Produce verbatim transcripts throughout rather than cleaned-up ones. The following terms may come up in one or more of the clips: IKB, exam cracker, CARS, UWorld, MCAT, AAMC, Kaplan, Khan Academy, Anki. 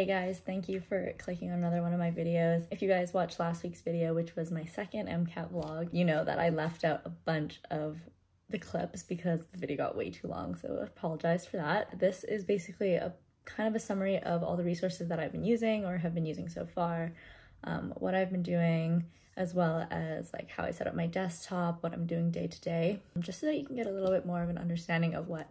Hey guys, thank you for clicking on another one of my videos. If you guys watched last week's video, which was my second MCAT vlog, you know that I left out a bunch of the clips because the video got way too long, so I apologize for that. This is basically a kind of a summary of all the resources that I've been using or have been using so far, um, what I've been doing, as well as like how I set up my desktop, what I'm doing day to day, just so that you can get a little bit more of an understanding of what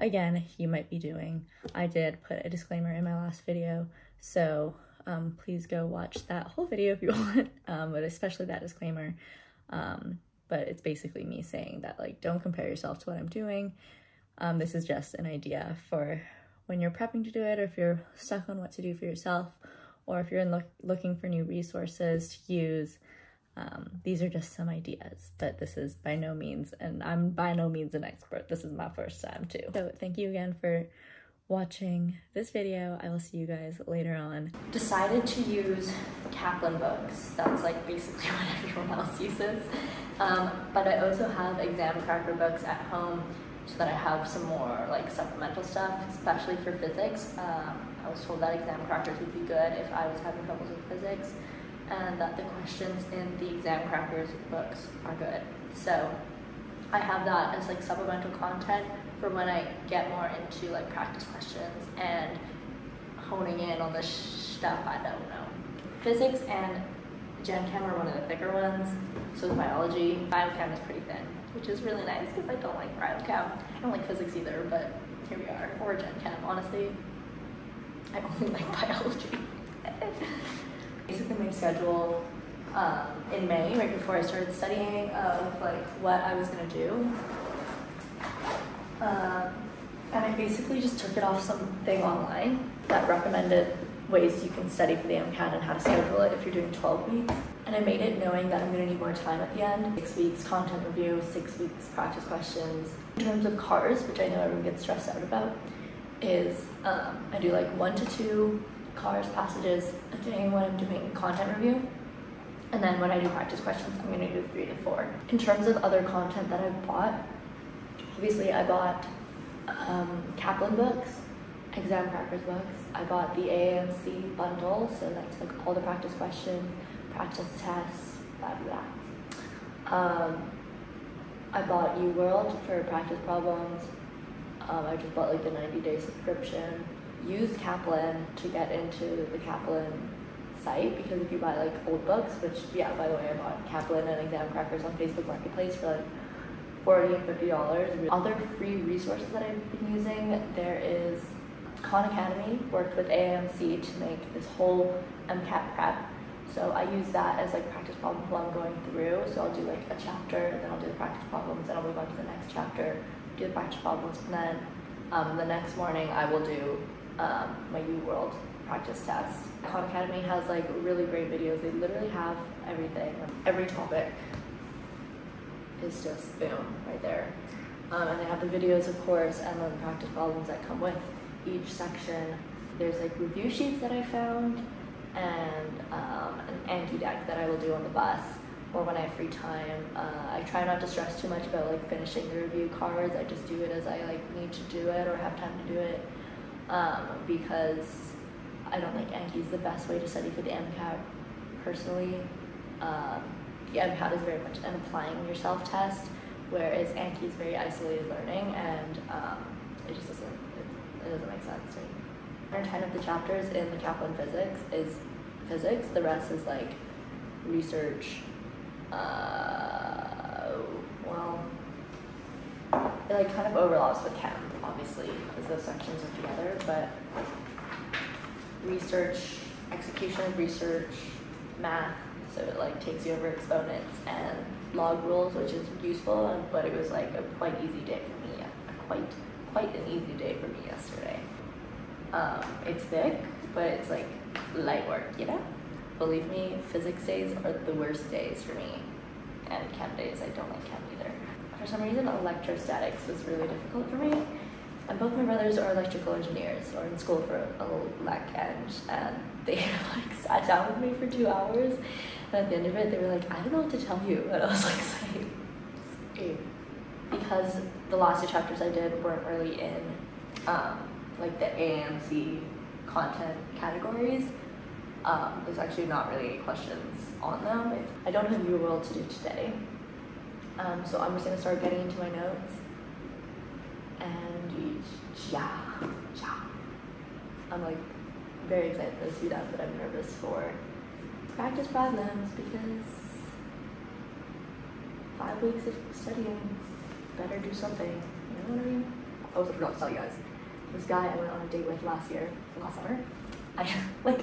again, you might be doing. I did put a disclaimer in my last video, so um, please go watch that whole video if you want, um, but especially that disclaimer. Um, but it's basically me saying that, like, don't compare yourself to what I'm doing. Um, this is just an idea for when you're prepping to do it, or if you're stuck on what to do for yourself, or if you're in lo looking for new resources to use. Um, these are just some ideas, but this is by no means, and I'm by no means an expert. This is my first time too. So thank you again for watching this video. I will see you guys later on. Decided to use Kaplan books. That's like basically what everyone else uses. Um, but I also have exam cracker books at home so that I have some more like supplemental stuff, especially for physics. Um, I was told that exam crackers would be good if I was having troubles with physics, and that the questions in the exam crackers books are good. So I have that as like supplemental content for when I get more into like practice questions and honing in on the stuff I don't know. Physics and Gen Chem are one of the thicker ones, so is biology. Biochem is pretty thin, which is really nice because I don't like biochem. I don't like physics either, but here we are, or Gen Chem. Honestly, I only like biology. Basically my schedule um, in May, right before I started studying, of uh, like what I was gonna do. Uh, and I basically just took it off something online that recommended ways you can study for the MCAT and how to schedule it if you're doing twelve weeks. And I made it knowing that I'm gonna need more time at the end. Six weeks content review, six weeks practice questions. In terms of CARS, which I know everyone gets stressed out about, is um, I do like one to two CARS passages a day when I'm doing content review, and then when I do practice questions I'm going to do three to four. In terms of other content that I've bought, obviously I bought um, Kaplan books, exam crackers books, I bought the A A M C bundle, so that's like all the practice questions, practice tests, blah blah blah. Um, I bought UWorld for practice problems, um, I just bought like the ninety day subscription. Use Kaplan to get into the Kaplan site, because if you buy like old books, which yeah, by the way, I bought Kaplan and exam crackers on Facebook Marketplace for like forty and fifty dollars. Other free resources that I've been using, there is Khan Academy worked with A A M C to make this whole MCAT prep. So I use that as like practice problems while I'm going through. So I'll do like a chapter, then I'll do the practice problems, then I'll move on to the next chapter, do the practice problems, and then um, the next morning I will do Um, my UWorld practice test. Khan Academy has like really great videos. They literally have everything. Every topic is just boom right there. Um, and they have the videos, of course, and then the practice problems that come with each section. There's like review sheets that I found, and um, an Anki deck that I will do on the bus or when I have free time. Uh, I try not to stress too much about like finishing the review cards. I just do it as I like need to do it or have time to do it. Um, because I don't think Anki is the best way to study for the MCAT personally. Um, the MCAT is very much an applying yourself test, whereas Anki is very isolated learning, and um, it just doesn't, it, it doesn't make sense to me. ten of the chapters in the Kaplan physics is physics, the rest is like research, uh, well, it like kind of overlaps with chem, obviously, because those sections are together, but research, execution of research, math, so it like takes you over exponents and log rules, which is useful, but it was like a quite easy day for me, a quite, quite an easy day for me yesterday. Um, it's thick, but it's like light work, you know? Believe me, physics days are the worst days for me, and chem days, I don't like chem either. For some reason, electrostatics was really difficult for me. And both my brothers are electrical engineers, or in school for a elec eng, and they like sat down with me for two hours. And at the end of it, they were like, "I don't know what to tell you." And I was like, "Hey," because the last two chapters I did weren't really in um, like the A A M C content categories. Um, there's actually not really any questions on them. I don't have UWorld to do today, um, so I'm just gonna start getting into my notes. And yeah, yeah. I'm like very excited for this to be done, but I'm nervous for practice problems because five weeks of studying, better do something. You know what I mean? I also forgot to tell you guys. This guy I went on a date with last year, last summer. I like,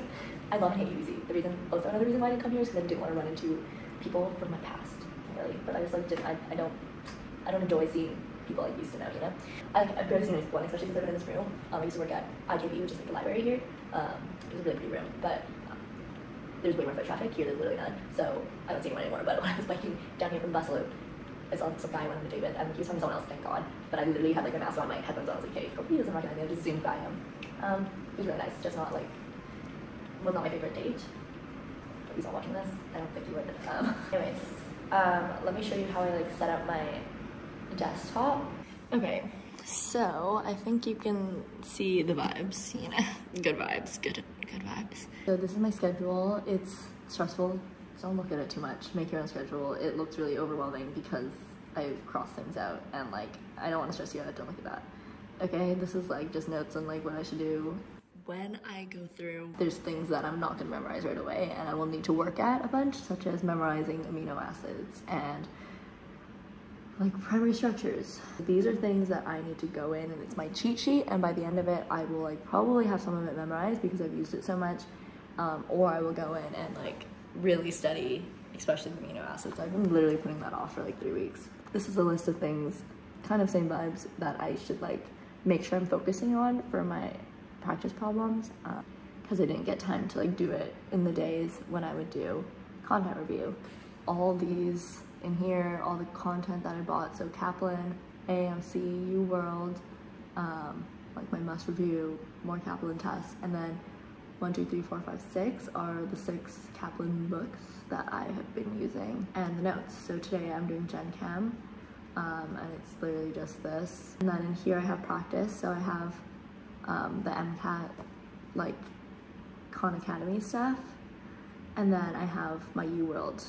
I love and hate U W Z. The reason, also another reason why I didn't come here is because I didn't want to run into people from my past, really. But I just like didn't. I, I don't. I don't enjoy seeing people I used to know. You know, I, I've barely seen one, especially because I've been in this room. Um, I used to work at I K B, which is like the library here. Um, it was a really pretty room, but um, there's way more foot traffic here. There's literally none, so I don't see anyone anymore. But when I was biking down here from Buffalo, I saw some guy I went on the date with, and he was talking to someone else. Thank God. But I literally had like a mask on, my headphones on. I was like, hey, hope he doesn't recognize me. I just zoomed by him. Um, it was really nice. Just not like. Was not my favorite date. If he's not watching this, I don't think he would. Um, anyways, um, let me show you how I like set up my desktop. Okay, so I think you can see the vibes. You know, good vibes, good, good vibes. So this is my schedule. It's stressful. Don't look at it too much. Make your own schedule. It looks really overwhelming because I've crossed things out and like I don't want to stress you out. Don't look at that. Okay, this is like just notes on like what I should do. When I go through, there's things that I'm not gonna memorize right away and I will need to work at a bunch, such as memorizing amino acids and like primary structures. These are things that I need to go in and it's my cheat sheet, and by the end of it, I will like probably have some of it memorized because I've used it so much, um, or I will go in and like really study, especially the amino acids. I've been literally putting that off for like three weeks. This is a list of things, kind of same vibes, that I should like make sure I'm focusing on for my practice problems, because uh, I didn't get time to like do it in the days when I would do content review. All these in here, all the content that I bought, so Kaplan, A A M C, UWorld, um, like my must review, more Kaplan tests, and then one, two, three, four, five, six are the six Kaplan books that I have been using, and the notes. So today I'm doing Gen Chem, um, and it's literally just this. And then in here I have practice, so I have Um, the MCAT, like, Khan Academy stuff, and then I have my UWorld,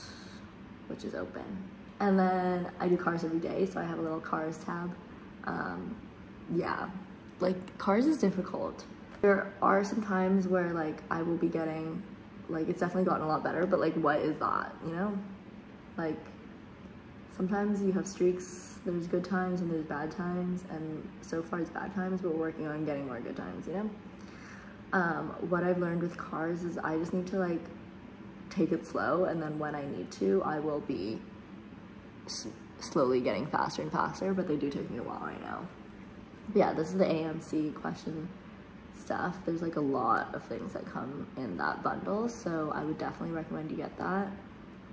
which is open. And then I do CARS every day, so I have a little CARS tab. Um, yeah, like, CARS is difficult. There are some times where, like, I will be getting, like, it's definitely gotten a lot better, but, like, what is that, you know? Like, sometimes you have streaks. There's good times and there's bad times, and so far it's bad times, but we're working on getting more good times, you know? Um, what I've learned with CARS is I just need to like take it slow, and then when I need to, I will be s slowly getting faster and faster, but they do take me a while right now. But yeah, this is the A M C question stuff. There's like a lot of things that come in that bundle, so I would definitely recommend you get that.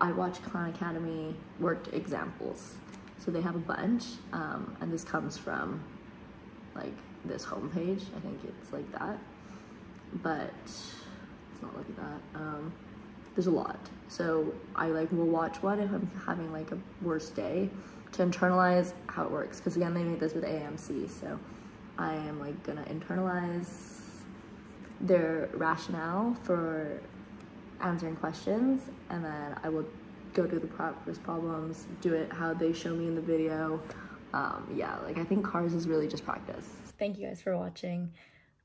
I watch Khan Academy worked examples. So they have a bunch, um, and this comes from like this homepage. I think it's like that, but it's not like that. Um, there's a lot. So I like will watch one if I'm having like a worse day to internalize how it works. Cause again, they made this with A A M C. So I am like gonna internalize their rationale for answering questions, and then I will go through the practice problems, do it how they show me in the video. Um, yeah, like I think CARS is really just practice. Thank you guys for watching.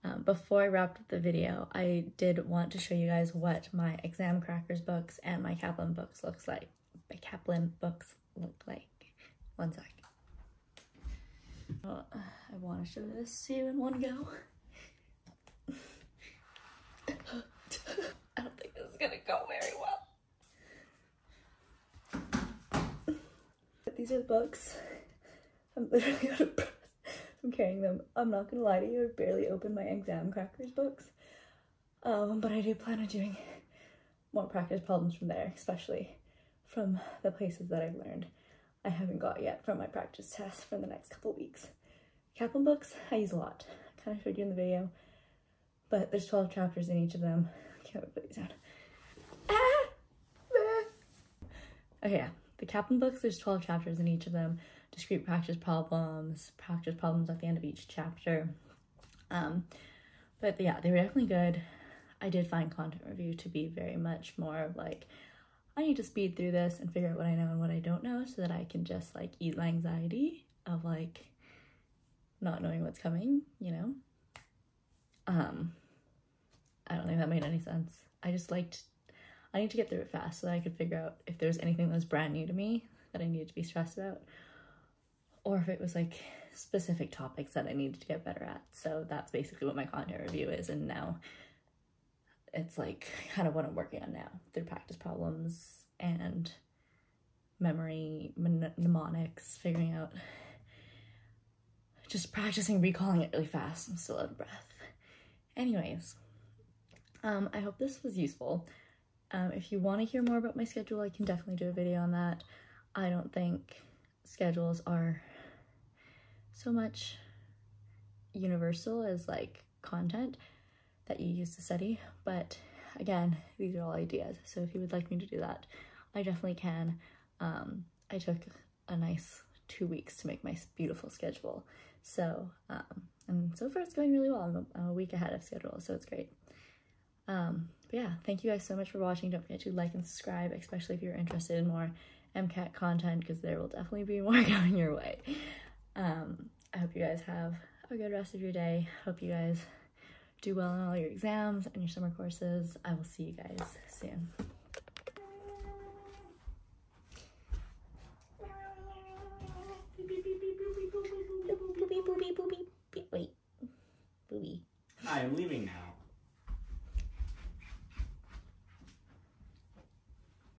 Um, before I wrapped up the video, I did want to show you guys what my Exam Crackers books and my Kaplan books looks like. My Kaplan books look like. One sec. Well, I want to show this to you in one go. I don't think this is gonna go very well. These are the books. I'm literally out of breath from carrying them. I'm not gonna lie to you, I barely opened my Exam Crackers books. Um, but I do plan on doing more practice problems from there, especially from the places that I've learned I haven't got yet from my practice tests for the next couple weeks. Kaplan books, I use a lot. I kind of showed you in the video, but there's twelve chapters in each of them. I can't put these down. Ah! Ah! Okay, yeah. The Kaplan books, there's twelve chapters in each of them, discrete practice problems, practice problems at the end of each chapter. Um, But yeah, they were definitely good. I did find content review to be very much more of like, I need to speed through this and figure out what I know and what I don't know so that I can just like ease my anxiety of like not knowing what's coming, you know? Um, I don't think that made any sense. I just liked, I need to get through it fast so that I could figure out if there was anything that was brand new to me that I needed to be stressed about, or if it was like specific topics that I needed to get better at. So that's basically what my content review is, and now it's like kind of what I'm working on now through practice problems and memory, mnemonics, figuring out, just practicing recalling it really fast. I'm still out of breath. Anyways, um, I hope this was useful. Um, if you want to hear more about my schedule, I can definitely do a video on that. I don't think schedules are so much universal as like content that you use to study, but again, these are all ideas, so if you would like me to do that, I definitely can. Um, I took a nice two weeks to make my beautiful schedule, so um, and so far it's going really well. I'm a, I'm a week ahead of schedule, so it's great. Um, but yeah, thank you guys so much for watching. Don't forget to like and subscribe, especially if you're interested in more M CAT content, because there will definitely be more coming your way. Um, I hope you guys have a good rest of your day. Hope you guys do well in all your exams and your summer courses. I will see you guys soon.